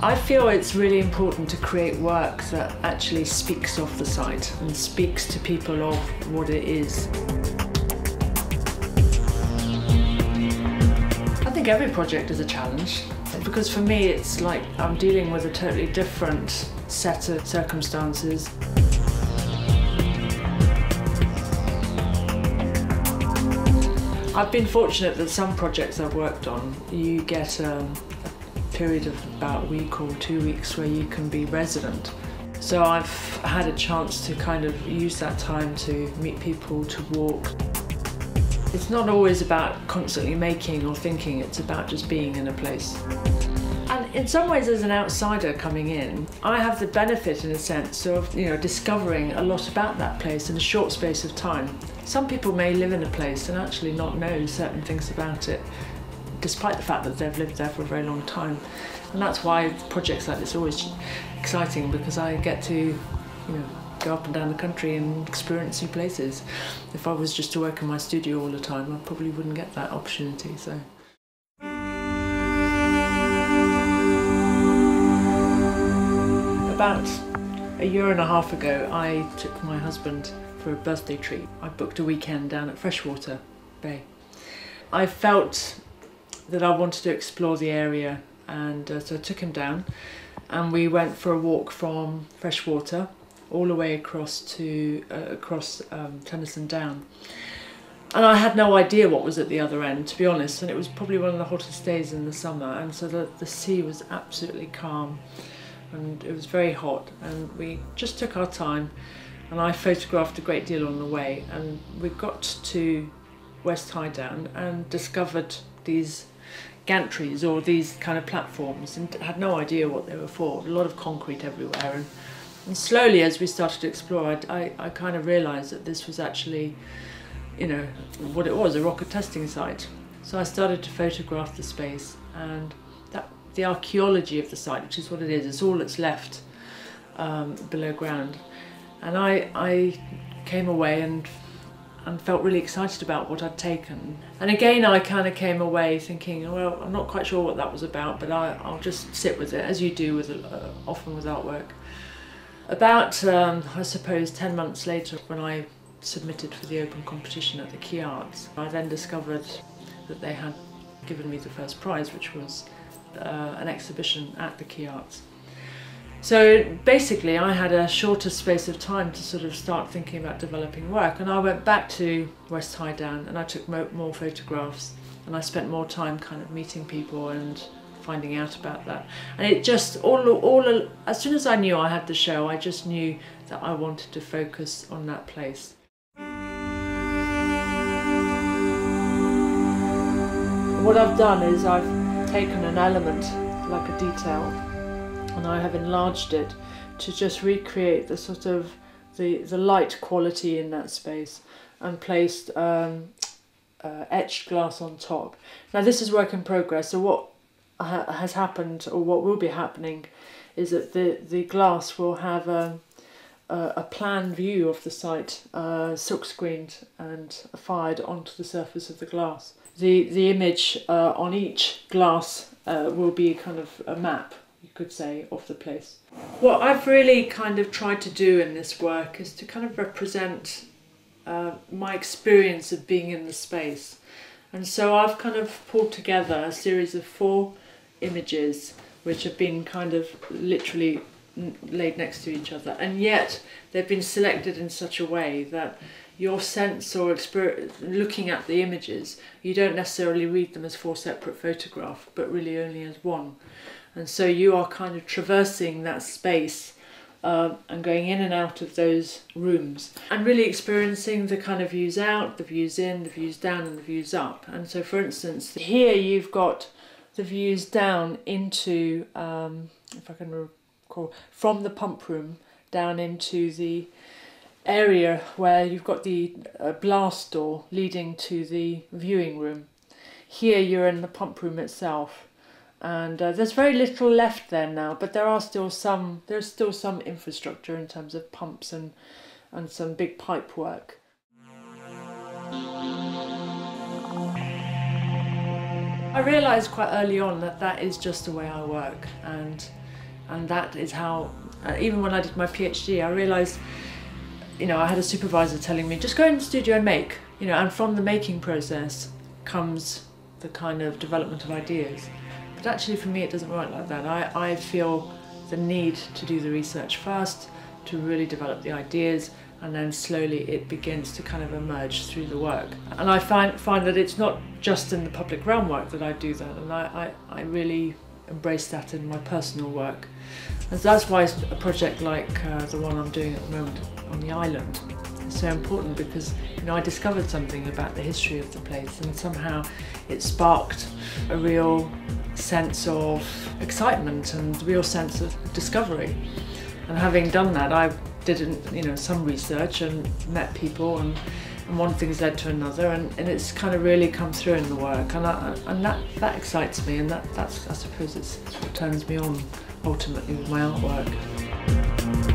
I feel it's really important to create work that actually speaks of the site and speaks to people of what it is. I think every project is a challenge, because for me it's like I'm dealing with a totally different set of circumstances. I've been fortunate that some projects I've worked on, you get a period of about a week or 2 weeks where you can be resident. So I've had a chance to kind of use that time to meet people, to walk. It's not always about constantly making or thinking, it's about just being in a place. And in some ways, as an outsider coming in, I have the benefit, in a sense, of discovering a lot about that place in a short space of time. Some people may live in a place and actually not know certain things about it, despite the fact that they've lived there for a very long time. And that's why projects like this are always exciting, because I get to go up and down the country and experience new places. If I was just to work in my studio all the time, I probably wouldn't get that opportunity. So. About a year and a half ago, I took my husband for a birthday treat. I booked a weekend down at Freshwater Bay. I felt that I wanted to explore the area, and so I took him down and we went for a walk from Freshwater all the way across to Tennyson Down. And I had no idea what was at the other end, to be honest, and it was probably one of the hottest days in the summer, and so the sea was absolutely calm and it was very hot, and we just took our time. And I photographed a great deal on the way, and we got to West High Down and discovered these gantries, or these kind of platforms, and had no idea what they were for. A lot of concrete everywhere, and slowly as we started to explore, I kind of realised that this was actually, what it was, a rocket testing site. So I started to photograph the space, and the archaeology of the site, which is what it is, it's all that's left below ground. And I came away and felt really excited about what I'd taken. And again, I kind of came away thinking, well, I'm not quite sure what that was about, but I'll just sit with it, as you do with often with artwork. About, I suppose, 10 months later, when I submitted for the open competition at the Quay Arts, I then discovered that they had given me the first prize, which was an exhibition at the Quay Arts. So basically I had a shorter space of time to sort of start thinking about developing work, and I went back to West High Down and I took more photographs, and I spent more time kind of meeting people and finding out about that. And it just, all as soon as I knew I had the show, I just knew that I wanted to focus on that place. What I've done is I've taken an element, like a detail, and I have enlarged it to just recreate the sort of the light quality in that space, and placed etched glass on top. Now this is work in progress, so what has happened, or what will be happening, is that the glass will have a plan view of the site, silk screened and fired onto the surface of the glass. The image on each glass will be kind of a map, you could say, of the place. What I've really kind of tried to do in this work is to kind of represent my experience of being in the space. And so I've kind of pulled together a series of 4 images which have been kind of literally laid next to each other, and yet they've been selected in such a way that your sense or experience looking at the images, you don't necessarily read them as 4 separate photographs, but really only as one. And so you are kind of traversing that space and going in and out of those rooms and really experiencing the kind of views out, the views in, the views down and the views up. And so, for instance, here you've got the views down into, if I can recall, from the pump room down into the area where you've got the blast door leading to the viewing room. Here you're in the pump room itself. And there's very little left there now, but there's still some infrastructure in terms of pumps and some big pipe work. I realised quite early on that that is just the way I work, and And that is how, even when I did my PhD, I realised, you know, I had a supervisor telling me, just go in the studio and make, you know, and from the making process comes the kind of development of ideas. But actually for me it doesn't work like that. I feel the need to do the research first, to really develop the ideas, and then slowly it begins to kind of emerge through the work. And I find that it's not just in the public realm work that I do that, and I really embrace that in my personal work. And so that's why a project like the one I'm doing at the moment on the island is so important, because, you know, I discovered something about the history of the place and somehow it sparked a real sense of excitement and a real sense of discovery. And having done that, I did, you know, some research and met people, and one thing's led to another, and it's kind of really come through in the work, and that excites me, and that's, I suppose, it's what turns me on ultimately with my artwork.